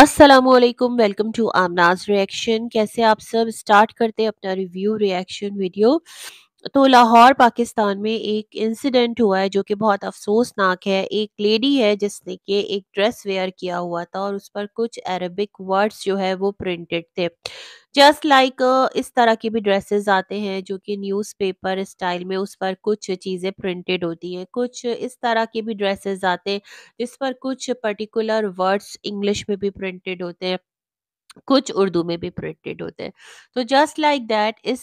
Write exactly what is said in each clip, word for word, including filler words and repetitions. अस्सलामुअलैकुम, welcome to आमनाज reaction. कैसे आप सब? स्टार्ट करते हैं अपना रिव्यू रिएक्शन वीडियो। तो लाहौर पाकिस्तान में एक इंसिडेंट हुआ है जो कि बहुत अफसोसनाक है। एक लेडी है जिसने कि एक ड्रेस वेयर किया हुआ था और उस पर कुछ अरबिक वर्ड्स जो है वो प्रिंटेड थे। जस्ट लाइक like, इस तरह के भी ड्रेसेस आते हैं जो कि न्यूज़पेपर स्टाइल में उस पर कुछ चीज़ें प्रिंटेड होती हैं। कुछ इस तरह के भी ड्रेसेस आते हैं जिस पर कुछ पर्टिकुलर वर्ड्स इंग्लिश में भी प्रिंटेड होते हैं, कुछ उर्दू में भी प्रिंटेड होते हैं। तो जस्ट लाइक दैट इस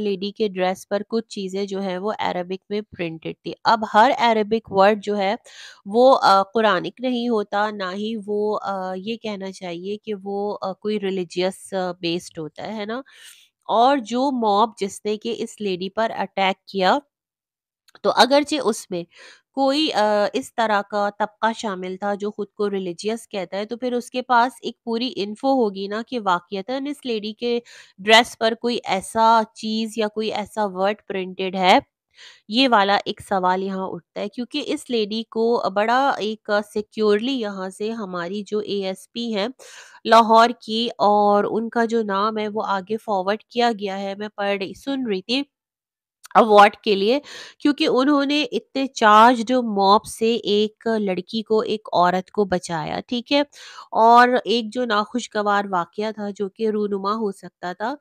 लेडी के ड्रेस पर कुछ चीज़ें जो है वो अरबिक में प्रिंटेड थी। अब हर अरबिक वर्ड जो है वो कुरानिक नहीं होता, ना ही वो ये कहना चाहिए कि वो कोई रिलीजियस बेस्ड होता है, है ना। और जो मॉब जिसने कि इस लेडी पर अटैक किया, तो अगरचे उसमें कोई इस तरह का तबका शामिल था जो ख़ुद को रिलीजियस कहता है, तो फिर उसके पास एक पूरी इन्फो होगी ना कि वाक़ियतन इस लेडी के ड्रेस पर कोई ऐसा चीज़ या कोई ऐसा वर्ड प्रिंटेड है। ये वाला एक सवाल यहाँ उठता है क्योंकि इस लेडी को बड़ा एक सिक्योरली यहाँ से हमारी जो एएसपी हैं लाहौर की, और उनका जो नाम है वो आगे फॉरवर्ड किया गया है, मैं पढ़ सुन रही थी अवार्ड के लिए, क्योंकि उन्होंने इतने चार्ज्ड मॉब से एक लड़की को, एक औरत को बचाया, ठीक है। और एक जो नाखुशगवार वाक़या था जो कि रूनुमा हो सकता था,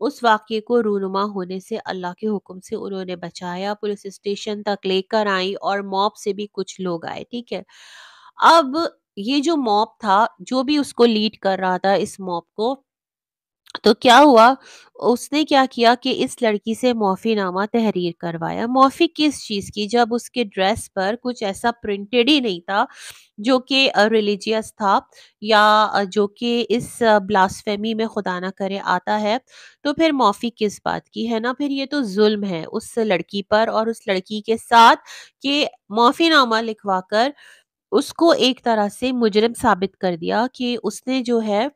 उस वाक़े को रूनुमा होने से अल्लाह के हुक्म से उन्होंने बचाया, पुलिस स्टेशन तक लेकर आई और मॉब से भी कुछ लोग आए, ठीक है। अब ये जो मॉब था, जो भी उसको लीड कर रहा था इस मॉब को, तो क्या हुआ, उसने क्या किया कि इस लड़की से मौफीनामा तहरीर करवाया। मौफी किस चीज़ की, जब उसके ड्रेस पर कुछ ऐसा प्रिंटेड ही नहीं था जो कि रिलीजियस था या जो कि इस ब्लास्फेमी में खुदा ना करे आता है, तो फिर मौफी किस बात की, है ना। फिर ये तो जुल्म है उस लड़की पर और उस लड़की के साथ कि मौफीनामा लिखवा कर उसको एक तरह से मुजरिम साबित कर दिया कि उसने जो है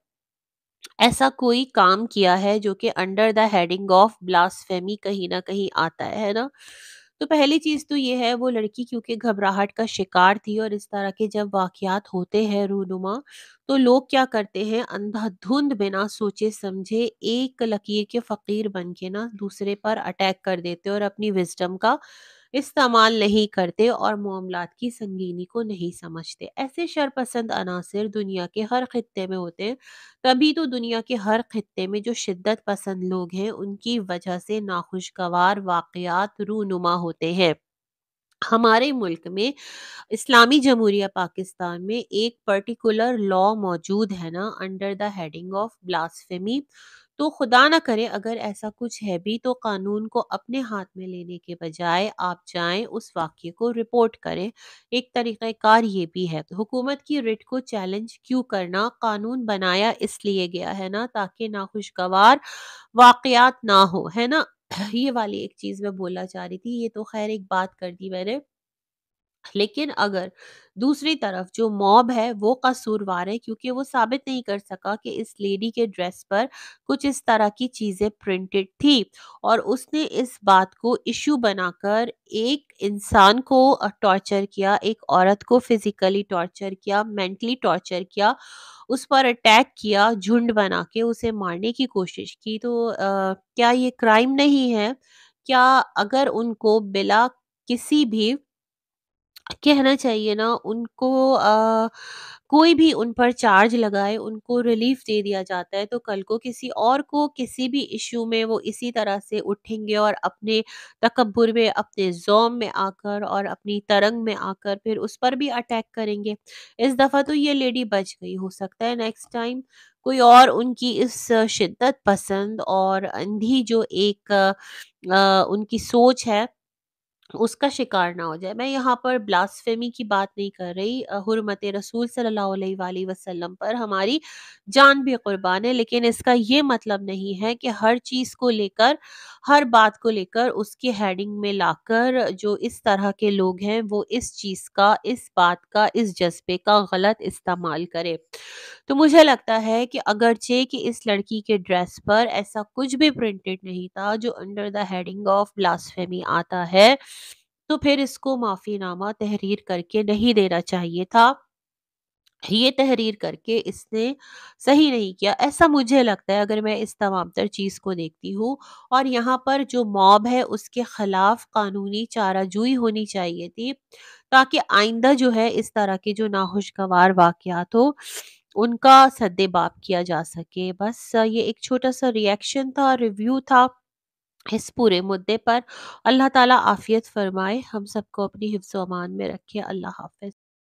ऐसा कोई काम किया है जो कि under the heading of blasphemy कहीं ना कहीं आता है, है ना। तो पहली चीज़ तो ये है, वो लड़की क्योंकि घबराहट का शिकार थी और इस तरह के जब वाक़यात होते हैं रूनुमा, तो लोग क्या करते हैं, अंधाधुंध बिना सोचे समझे एक लकीर के फ़कीर बन के ना दूसरे पर अटैक कर देते और अपनी विजडम का इस्तेमाल नहीं करते और मामलात की संगीनी को नहीं समझते। ऐसे शरपसंद अनासर दुनिया के हर खित्ते में होते हैं, तभी तो दुनिया के हर खित्ते में जो शिद्दत पसंद लोग हैं उनकी वजह से नाखुशगवार वाक़यात रूनुमा होते हैं। हमारे मुल्क में इस्लामी जमहूरिया पाकिस्तान में एक पर्टिकुलर लॉ मौजूद है ना, under the heading of blasphemy. तो खुदा ना करे अगर ऐसा कुछ है भी, तो कानून को अपने हाथ में लेने के बजाय आप जाएं उस वाक़े को रिपोर्ट करें। एक तरीक़ाकार ये भी है। हुकूमत की रिट को चैलेंज क्यों करना, कानून बनाया इसलिए गया है ना ताकि नाखुशगवार वाक़यात ना हो, है ना। ये वाली एक चीज़ मैं बोलना चाह रही थी, ये तो खैर एक बात कर दी मैंने। लेकिन अगर दूसरी तरफ जो मॉब है वो कसूरवार है क्योंकि वो साबित नहीं कर सका कि इस लेडी के ड्रेस पर कुछ इस तरह की चीज़ें प्रिंटेड थी, और उसने इस बात को इशू बनाकर एक इंसान को टॉर्चर किया, एक औरत को फिज़िकली टॉर्चर किया, मेंटली टॉर्चर किया, उस पर अटैक किया, झुंड बना के उसे मारने की कोशिश की। तो आ, क्या ये क्राइम नहीं है? क्या अगर उनको बिला किसी भी कहना चाहिए ना, उनको आ, कोई भी उन पर चार्ज लगाए, उनको रिलीफ दे दिया जाता है, तो कल को किसी और को किसी भी इशू में वो इसी तरह से उठेंगे और अपने तकब्बुर में, अपने ज़ोम में आकर और अपनी तरंग में आकर फिर उस पर भी अटैक करेंगे। इस दफ़ा तो ये लेडी बच गई, हो सकता है नेक्स्ट टाइम कोई और उनकी इस शिद्दत पसंद और अंधी जो एक आ, उनकी सोच है उसका शिकार ना हो जाए। मैं यहाँ पर ब्लास्फेमी की बात नहीं कर रही, हुर्मते रसूल सल्लल्लाहु अलैहि वसल्लम पर हमारी जान भी कुर्बान है, लेकिन इसका ये मतलब नहीं है कि हर चीज़ को लेकर, हर बात को लेकर उसकी हेडिंग में लाकर जो इस तरह के लोग हैं वो इस चीज़ का, इस बात का, इस जज्बे का गलत इस्तेमाल करें। तो मुझे लगता है कि अगरचे कि इस लड़की के ड्रेस पर ऐसा कुछ भी प्रिंटेड नहीं था जो under the heading of blasphemy आता है, तो फिर इसको माफीनामा तहरीर करके नहीं देना चाहिए था। ये तहरीर करके इसने सही नहीं किया, ऐसा मुझे लगता है अगर मैं इस तमाम तर चीज़ को देखती हूँ। और यहाँ पर जो मॉब है उसके खिलाफ कानूनी चाराजोई होनी चाहिए थी, ताकि आइंदा जो है इस तरह के जो नाखुशगवार वाकयात हो उनका सद्देबाप किया जा सके। बस ये एक छोटा सा रिएक्शन था, रिव्यू था इस पूरे मुद्दे पर। अल्लाह ताला आफियत फरमाए, हम सबको अपनी हिफ्ज़ अमान में रखे। अल्लाह हाफिज।